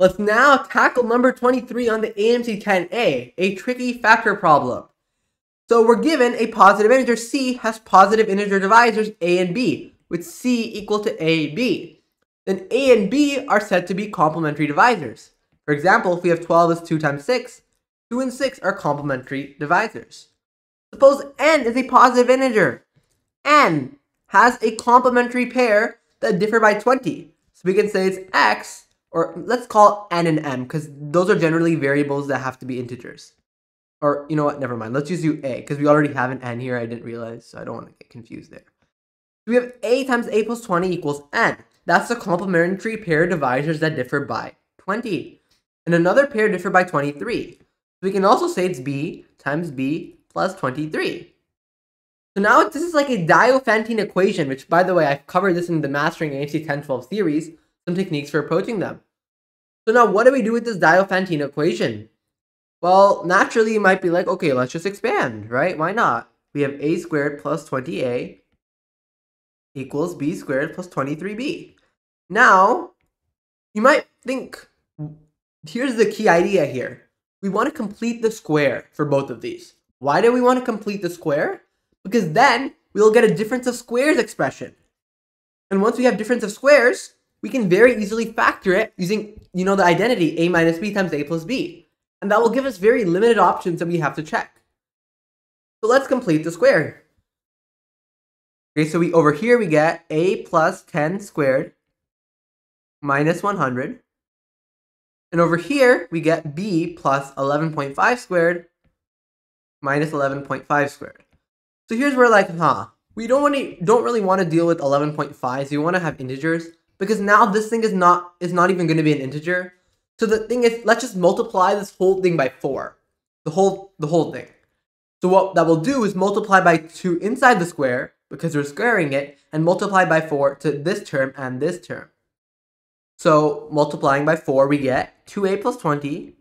Let's now tackle number 23 on the AMC 10A, a tricky factor problem. So we're given a positive integer C has positive integer divisors A and B, with C equal to AB. Then A and B are said to be complementary divisors. For example, if we have 12 is 2 times 6, 2 and 6 are complementary divisors. Suppose N is a positive integer. N has a complementary pair that differ by 20. So we can say it's X, or let's call N and M, because those are generally variables that have to be integers. Or, you know what, never mind. Let's just do A, because we already have an N here. I didn't realize, so I don't want to get confused there. We have A times A plus 20 equals N. That's the complementary pair of divisors that differ by 20. And another pair differ by 23. We can also say it's B times B plus 23. So now this is like a Diophantine equation, which, by the way, I've covered this in the Mastering AMC 1012 series, some techniques for approaching them. So now what do we do with this Diophantine equation? Well, naturally, you might be like, okay, let's just expand, right? Why not? We have a squared plus 20a equals b squared plus 23b. Now, you might think, here's the key idea here. We want to complete the square for both of these. Why do we want to complete the square? Because then we'll get a difference of squares expression. And once we have difference of squares, we can very easily factor it using, you know, the identity a minus b times a plus b. And that will give us very limited options that we have to check. So let's complete the square. Okay, so we over here we get a plus 10 squared minus 100. And over here we get b plus 11.5 squared minus 11.5 squared. So here's where like, we don't really want to deal with 11.5s. We want to have integers, because now this thing is not even going to be an integer. So the thing is, let's just multiply this whole thing by 4. The whole thing. So what that will do is multiply by 2 inside the square, because we're squaring it, and multiply by 4 to this term and this term. So multiplying by 4, we get 2a plus 20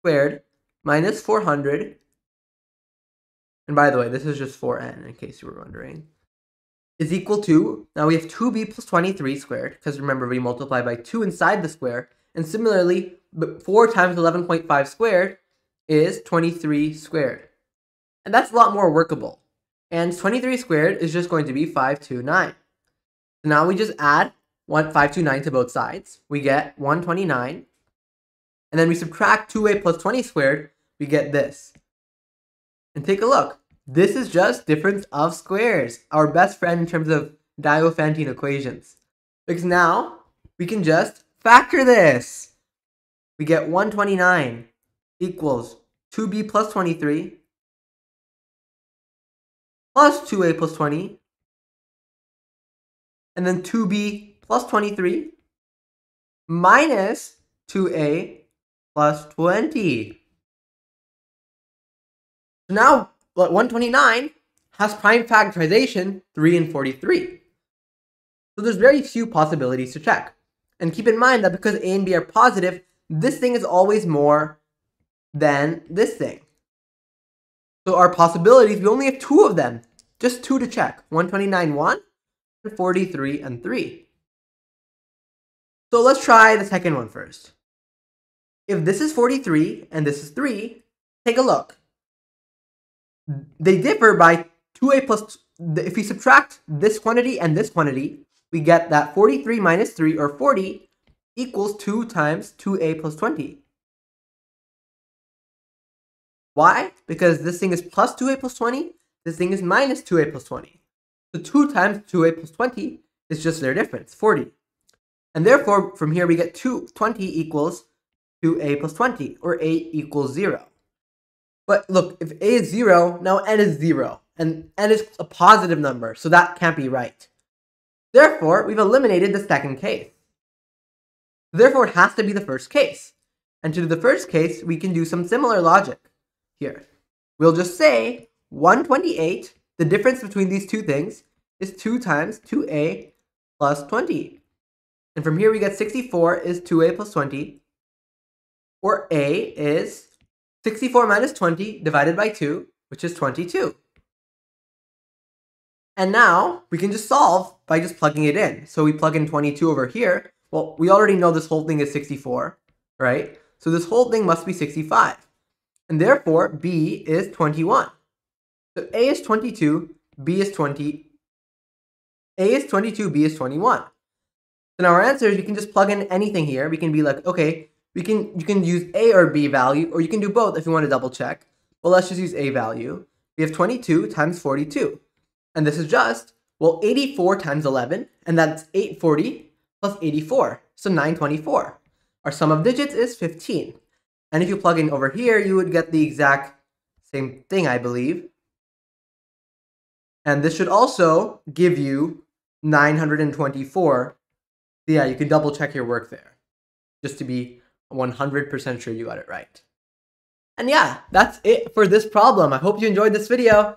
squared minus 400. And by the way, this is just 4n, in case you were wondering. Is equal to, now we have 2b plus 23 squared, because remember, we multiply by 2 inside the square. And similarly, 4 times 11.5 squared is 23 squared. And that's a lot more workable. And 23 squared is just going to be 529. So now we just add 529 to both sides. We get 129. And then we subtract 2a plus 20 squared. We get this. And take a look. This is just difference of squares. Our best friend in terms of Diophantine equations. Because now we can just factor this. We get 129 equals 2b plus 23 plus 2a plus 20, and then 2b plus 23 minus 2a plus 20. So now 129 has prime factorization 3 and 43. So there's very few possibilities to check. And keep in mind that because A and B are positive, this thing is always more than this thing. So our possibilities, we only have 2 of them. Just 2 to check. 129, 1, and 43, and 3. So let's try the second one first. If this is 43 and this is 3, take a look. They differ by 2a plus... If we subtract this quantity and this quantity, we get that 43 minus 3, or 40, equals 2 times 2a plus 20. Why? Because this thing is plus 2a plus 20, this thing is minus 2a plus 20. So 2 times 2a plus 20 is just their difference, 40. And therefore, from here we get 20 equals 2a plus 20, or a equals 0. But look, if a is 0, now n is 0. And n is a positive number, so that can't be right. Therefore, we've eliminated the second case. Therefore, it has to be the first case. And to do the first case, we can do some similar logic here. We'll just say 128, the difference between these two things, is 2 times 2a plus 20. And from here, we get 64 is 2a plus 20, or a is 64 minus 20 divided by 2, which is 22. And now, we can just solve by just plugging it in. So we plug in 22 over here, Well, we already know this whole thing is 64, right? So this whole thing must be 65. And therefore, B is 21. So A is 22, B is 20. A is 22, B is 21. So now our answers, you can just plug in anything here. We can be like, okay, you can use A or B value, or you can do both if you want to double check. Well, let's just use A value. We have 22 times 42. And this is just, well, 84 times 11, and that's 840 plus 84, so 924. Our sum of digits is 15. And if you plug in over here, you would get the exact same thing, I believe. And this should also give you 924. Yeah, you can double check your work there just to be 100% sure you got it right. And yeah, that's it for this problem. I hope you enjoyed this video.